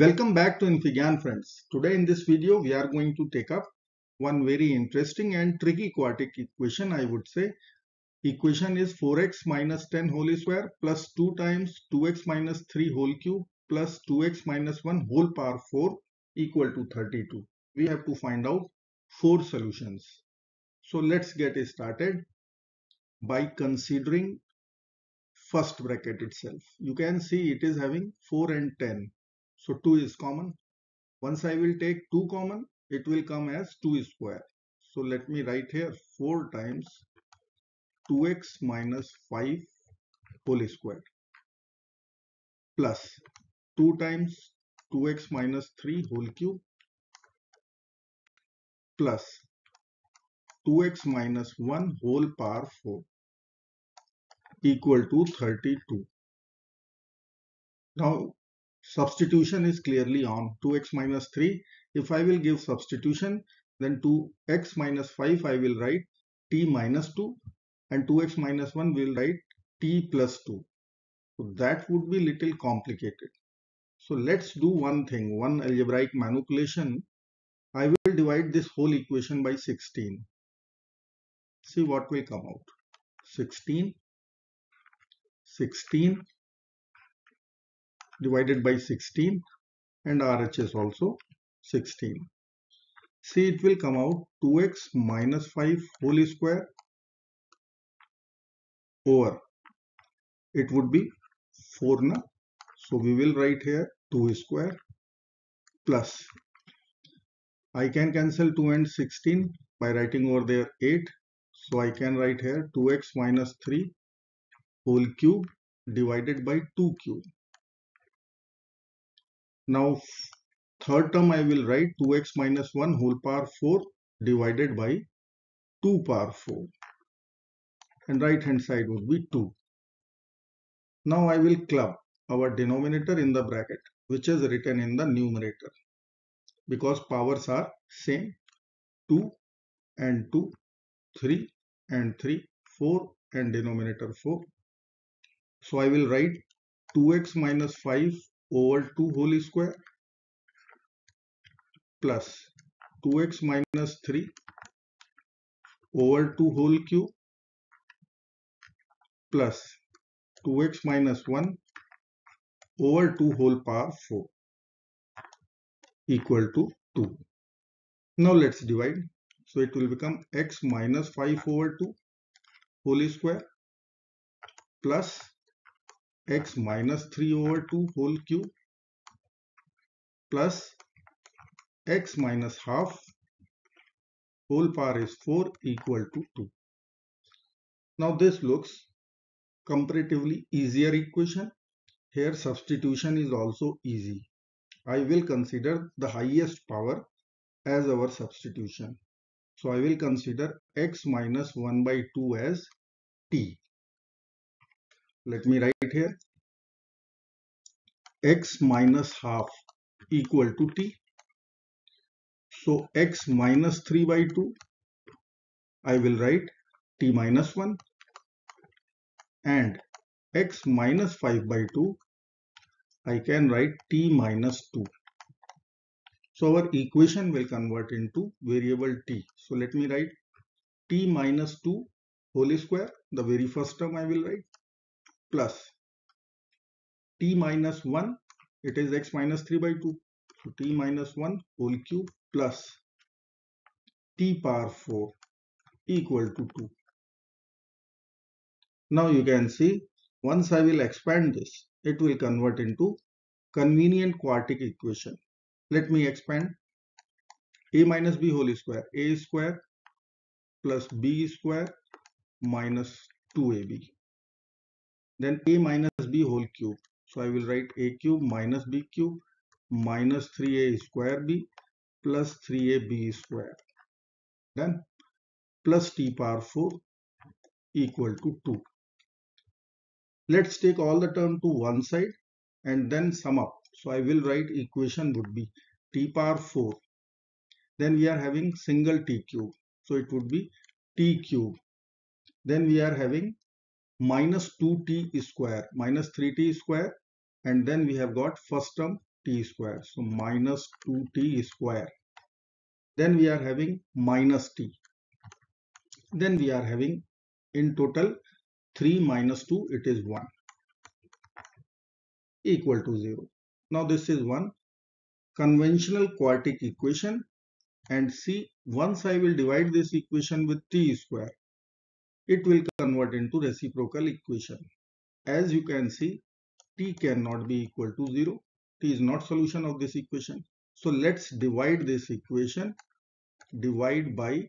Welcome back to Infigyan, friends. Today in this video we are going to take up one very interesting and tricky quartic equation, I would say. Equation is 4x minus 10 whole square plus 2 times 2x minus 3 whole cube plus 2x minus 1 whole power 4 equal to 32. We have to find out 4 solutions. So let's get started by considering first bracket itself. You can see it is having 4 and 10. So 2 is common. Once I will take 2 common, it will come as 2 square. So let me write here 4 times 2x minus 5 whole square plus 2 times 2x minus 3 whole cube plus 2x minus 1 whole power 4 equal to 32. Now, substitution is clearly on. 2x minus 3, if I will give substitution, then 2x minus 5 I will write t minus 2, and 2x minus 1 will write t plus 2. So that would be little complicated. So let's do one thing, one algebraic manipulation. I will divide this whole equation by 16. See what will come out. 16 divided by 16, and RHS also 16. See, it will come out 2x minus 5 whole square over, it would be 4 na. So we will write here 2 square plus, I can cancel 2 and 16 by writing over there 8. So I can write here 2x minus 3 whole cube divided by 2 cube. Now third term I will write 2x minus 1 whole power 4 divided by 2 power 4, and right hand side would be 2. Now I will club our denominator in the bracket which is written in the numerator because powers are same. 2 and 2, 3 and 3, 4, and denominator 4. So I will write 2x minus 5 over 2 whole square plus 2x minus 3 over 2 whole cube plus 2x minus 1 over 2 whole power 4 equal to 2. Now let's divide. So it will become x minus 5 over 2 whole square plus x minus 3 over 2 whole cube plus x minus half whole power is 4 equal to 2. Now this looks comparatively easier equation. Here substitution is also easy. I will consider the highest power as our substitution. So I will consider x minus 1 by 2 as t. Let me write here x minus half equal to t. So x minus 3 by 2 I will write t minus 1, and x minus 5 by 2 I can write t minus 2. So our equation will convert into variable t. So let me write t minus 2 whole square, the very first term I will write, plus t minus 1, it is x minus 3 by 2, so t minus 1 whole cube plus t power 4 equal to 2. Now you can see, once I will expand this, it will convert into convenient quartic equation. Let me expand. A minus b whole square, a square plus b square minus 2ab. Then a minus b whole cube. So I will write a cube minus b cube minus 3a square b plus 3ab square. Then plus t power 4 equal to 2. Let's take all the term to one side and then sum up. So I will write equation would be t power 4. Then we are having single t cube. So it would be t cube. Then we are having minus 2t square minus 3t square, and then we have got first term t square. So minus 2t square. Then we are having minus t. Then we are having in total 3 minus 2, it is 1, equal to 0. Now this is one conventional quartic equation, and see, once I will divide this equation with t square, it will convert into reciprocal equation. As you can see, t cannot be equal to 0. T is not solution of this equation. So let's divide this equation, divide by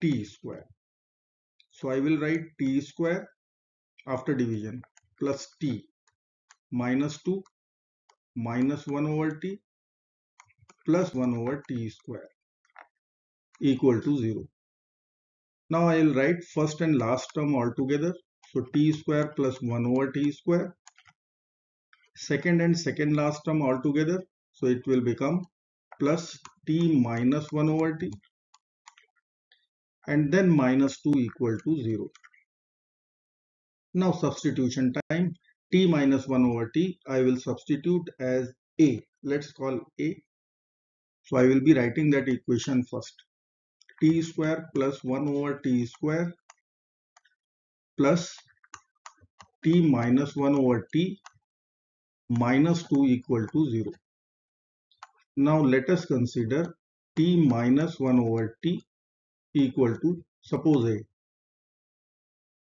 t square. So I will write t square after division plus t minus 2 minus 1 over t plus 1 over t square equal to 0. Now I will write first and last term all together. So t square plus 1 over t square. Second and second last term all together. So it will become plus t minus 1 over t. And then minus 2 equal to 0. Now substitution time. T minus 1 over t I will substitute as a. Let's call a. So I will be writing that equation first. T square plus 1 over t square plus t minus 1 over t minus 2 equal to 0. Now let us consider t minus 1 over t equal to, suppose a.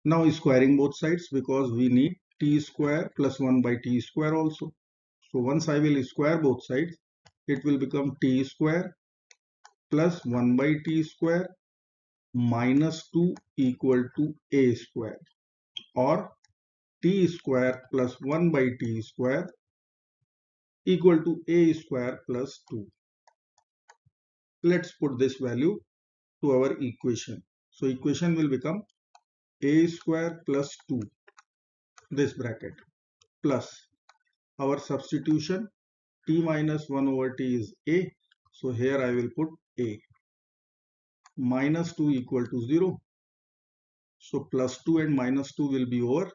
Now squaring both sides, because we need t square plus 1 by t square also. So once I will square both sides, it will become t square plus 1 by t square minus 2 equal to a square, or t square plus 1 by t square equal to a square plus 2. Let's put this value to our equation. So equation will become a square plus 2, this bracket, plus our substitution t minus 1 over t is a. So here I will put a minus 2 equal to 0. So plus 2 and minus 2 will be over.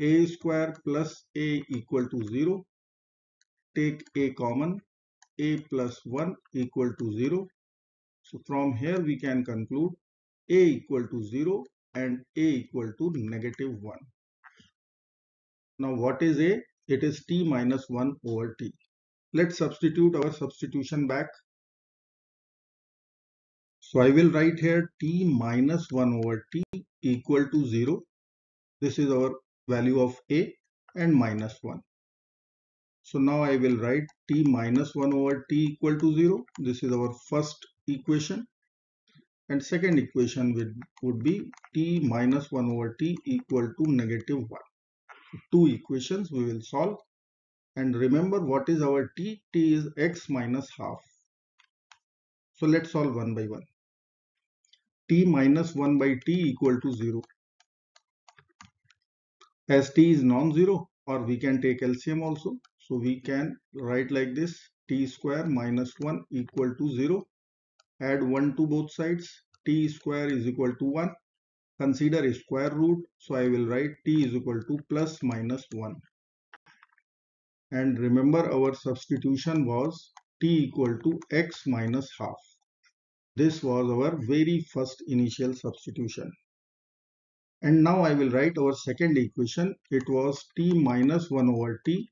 A square plus a equal to 0. Take a common. A plus 1 equal to 0. So from here we can conclude a equal to 0 and a equal to negative 1. Now what is a? It is t minus 1 over t. Let's substitute our substitution back. So I will write here t minus 1 over t equal to 0. This is our value of a and minus 1. So now I will write t minus 1 over t equal to 0. This is our first equation. And second equation would be t minus 1 over t equal to negative 1. Two equations we will solve, and remember what is our t? T is x minus half. So let's solve one by one. T minus 1 by t equal to 0. As t is non-zero, or we can take LCM also. So we can write like this: t square minus 1 equal to 0. Add 1 to both sides. T square is equal to 1. Consider a square root, so I will write t is equal to plus minus 1. And remember our substitution was t equal to x minus half. This was our very first initial substitution. And now I will write our second equation. It was t minus 1 over t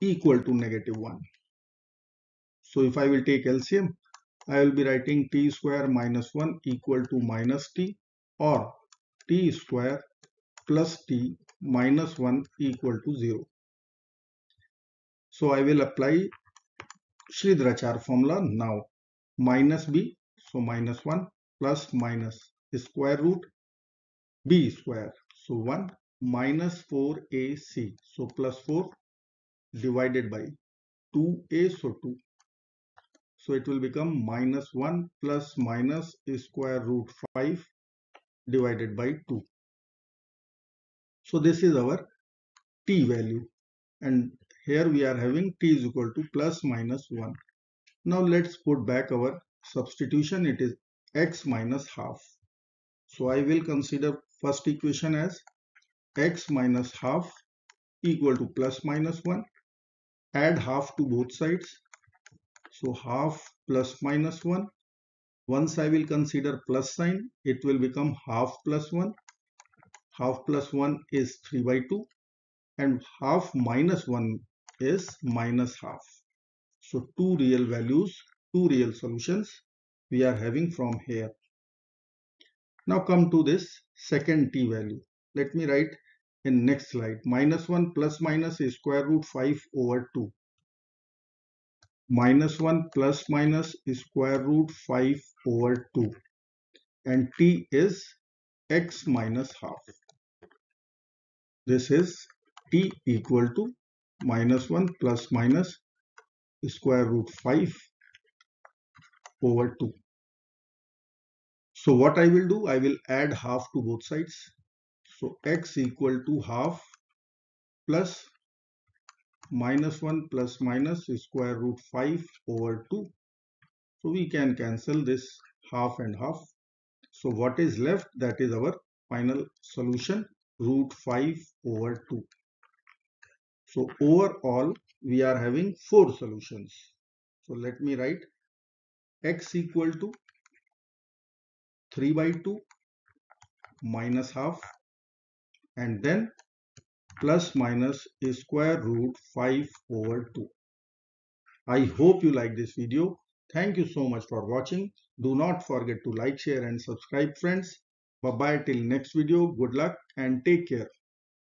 equal to negative 1. So if I will take LCM, I will be writing t square minus 1 equal to minus t, or t square plus t minus 1 equal to 0. So I will apply Shridharacharya formula now. Minus b, so minus 1 plus minus square root b square, so 1 minus 4ac, so plus 4 divided by 2a, so 2. So it will become minus 1 plus minus square root 5 divided by 2. So this is our t value, and here we are having t is equal to plus minus 1. Now let's put back our substitution. It is x minus half. So I will consider first equation as x minus half equal to plus minus 1. add half to both sides. So half plus minus 1. Once I will consider plus sign, it will become half plus 1. Half plus 1 is 3 by 2. And half minus 1 is minus half. So two real values, two real solutions we are having from here. Now come to this second t value. Let me write in next slide. Minus 1 plus minus is square root 5 over 2. Minus 1 plus minus is square root 5 over 2. And t is x minus half. This is t equal to minus 1 plus minus square root 5 over 2. So what I will do, I will add half to both sides. So x equal to half plus minus 1 plus minus square root 5 over 2. So we can cancel this half and half. So what is left, that is our final solution, root 5 over 2. So overall we are having four solutions. So let me write x equal to 3 by 2 minus half, and then plus minus is square root 5 over 2. I hope you like this video. Thank you so much for watching. Do not forget to like, share and subscribe, friends. Bye bye till next video. Good luck and take care.